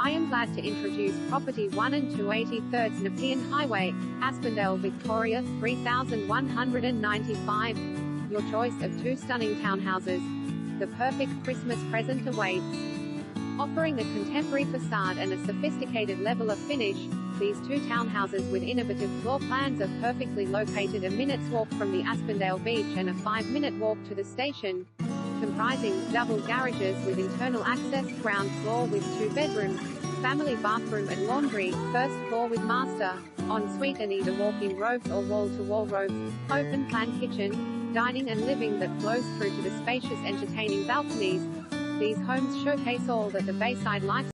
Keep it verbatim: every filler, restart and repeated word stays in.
I am glad to introduce Property one and two eighty-third Nepean Highway, Aspendale, Victoria three thousand one hundred ninety-five. Your choice of two stunning townhouses. The perfect Christmas present awaits. Offering a contemporary facade and a sophisticated level of finish, these two townhouses with innovative floor plans are perfectly located a minute's walk from the Aspendale beach and a five-minute walk to the station, comprising double garages with internal access, ground floor with two bedrooms, family bathroom and laundry, first floor with master, ensuite and either walk-in robes or wall-to-wall robes, open-plan kitchen, dining and living that flows through to the spacious entertaining balconies. These homes showcase all that the Bayside lifestyle